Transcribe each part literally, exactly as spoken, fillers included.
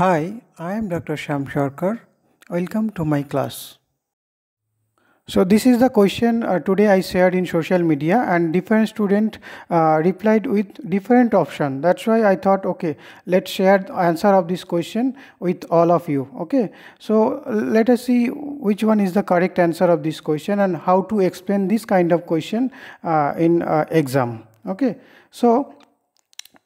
Hi, I am Doctor Shyam Sarkar. Welcome to my class. So this is the question uh, today I shared in social media, and different student uh, replied with different option. That's why I thought, okay, let's share the answer of this question with all of you. Okay, so let us see which one is the correct answer of this question and how to explain this kind of question uh, in uh, exam. Okay, so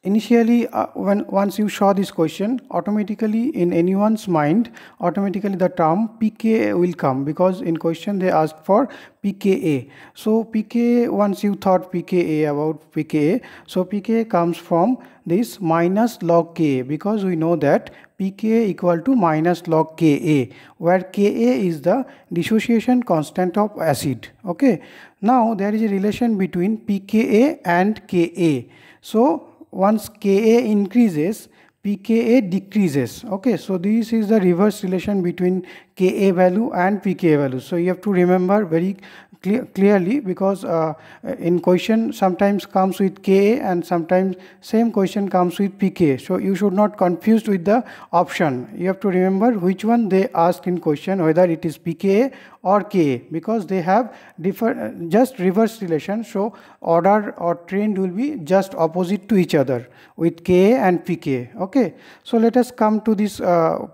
initially, uh, when once you saw this question, automatically in anyone's mind, automatically the term pKa will come, because in question they asked for pKa. So pKa, once you thought pKa about pKa, so pKa comes from this minus log Ka, because we know that pKa equal to minus log Ka, where Ka is the dissociation constant of acid. Okay. Now there is a relation between pKa and Ka. So once Ka increases, pKa decreases. Okay, so this is the reverse relation between Ka value and pKa value. So you have to remember very clear, clearly, because uh, in question sometimes comes with Ka and sometimes same question comes with pKa. So you should not confused with the option. You have to remember which one they ask in question, whether it is pKa or Ka, because they have different just reverse relation. So order or trend will be just opposite to each other with Ka and pKa. Okay. Okay, so let us come to this uh,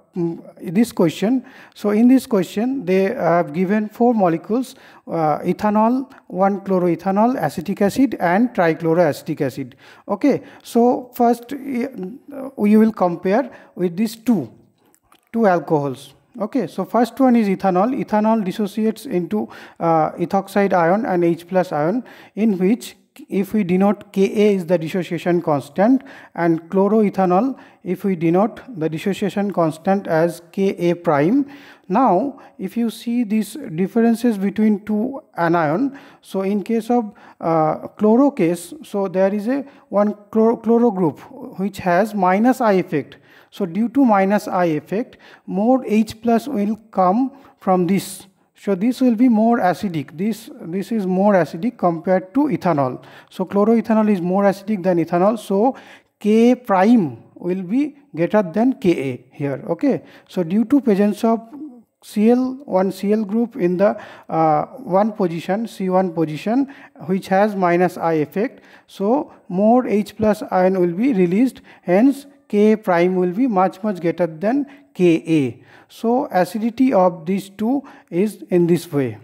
this question. So in this question they have given four molecules: uh, ethanol, one-chloroethanol, acetic acid and trichloroacetic acid. Okay, so first we will compare with these two two alcohols. Okay, so first one is ethanol. Ethanol dissociates into uh, ethoxide ion and H plus ion, in which if we denote Ka is the dissociation constant, and chloroethanol if we denote the dissociation constant as Ka prime. Now if you see these differences between two anion, so in case of uh, chloro case, so there is a one chloro, chloro group which has minus I effect. So due to minus I effect, more H plus will come from this. So this will be more acidic. This this is more acidic compared to ethanol. So chloroethanol is more acidic than ethanol. So Ka prime will be greater than Ka here. Okay. So due to presence of Cl, one Cl group in the uh, one position, C one position, which has minus I effect, so more H plus ion will be released. Hence Ka prime will be much much greater than Ka. So acidity of these two is in this way.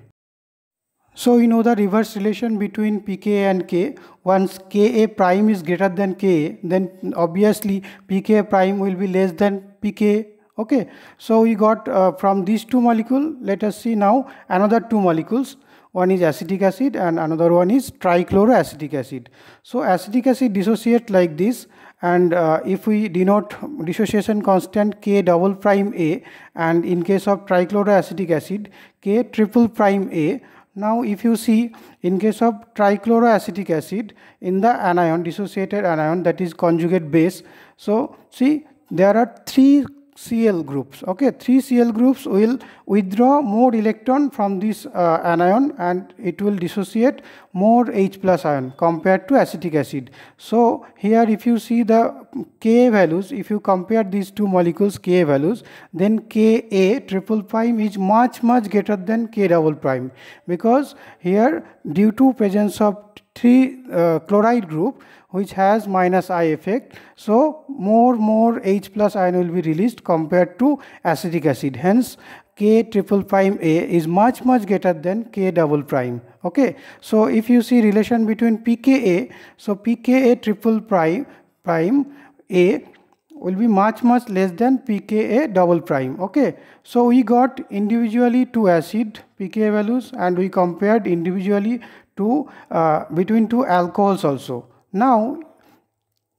So you know the reverse relation between pKa and Ka. Once Ka prime is greater than Ka, then obviously pKa prime will be less than pKa. Okay, so we got uh, from these two molecules. Let us see now another two molecules. One is acetic acid and another one is trichloroacetic acid. So acetic acid dissociates like this, and uh, if we denote dissociation constant K double prime A, and in case of trichloroacetic acid K triple prime A. Now if you see in case of trichloroacetic acid, in the anion, dissociated anion, that is conjugate base, so see there are three Cl groups. Okay, three Cl groups will withdraw more electron from this uh, anion, and it will dissociate more H plus ion compared to acetic acid. So here if you see the Ka values, if you compare these two molecules Ka values, then Ka triple prime is much much greater than K double prime, because here due to presence of three uh, chloride group which has minus I effect, so more more H plus ion will be released compared to acetic acid. Hence K triple prime A is much much greater than K double prime. Okay, so if you see relation between pKa, so pKa triple prime prime A will be much much less than pKa double prime. Okay, so we got individually two acid pKa values, and we compared individually to uh, between two alcohols also. Now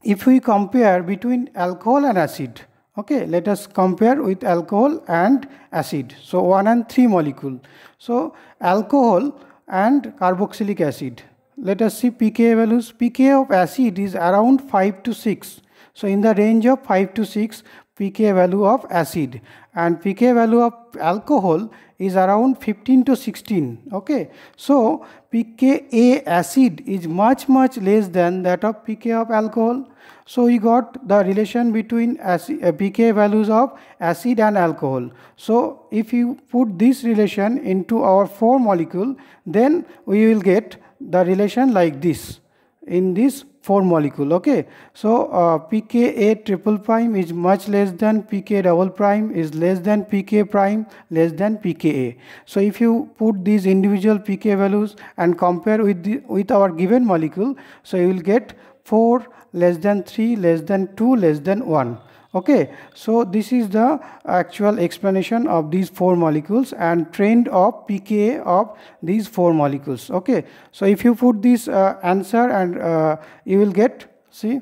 if we compare between alcohol and acid, okay, let us compare with alcohol and acid. So one and three molecule. So alcohol and carboxylic acid, let us see pKa values. pKa of acid is around five to six. So in the range of five to six pKa value of acid, and pKa value of alcohol is around fifteen to sixteen. Okay, so pKa acid is much much less than that of pKa of alcohol. So he got the relation between pKa values of acid and alcohol. So if you put this relation into our four molecule, then we will get the relation like this in this four molecule. Okay, so uh, pKa triple prime is much less than pKa double prime is less than pKa prime less than pKa. So if you put these individual pKa values and compare with the, with our given molecule, so you will get four less than three less than two less than one. Okay, so this is the actual explanation of these four molecules and trend of pKa of these four molecules. Okay, so if you put this uh, answer and uh, you will get, see,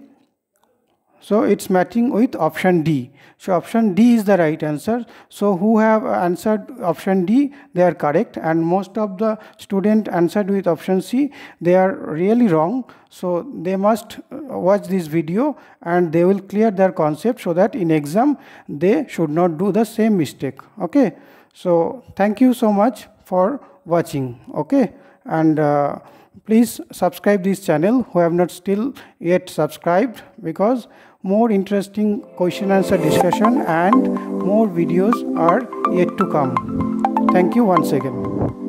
so it's matching with option D. So option D is the right answer. So who have answered option D, they are correct, and most of the student answered with option C, they are really wrong. So they must watch this video and they will clear their concept so that in exam they should not do the same mistake. Okay, so thank you so much for watching. Okay, and uh, please subscribe this channel who have not still yet subscribed, because more interesting question answer discussion and more videos are yet to come. Thank you once again.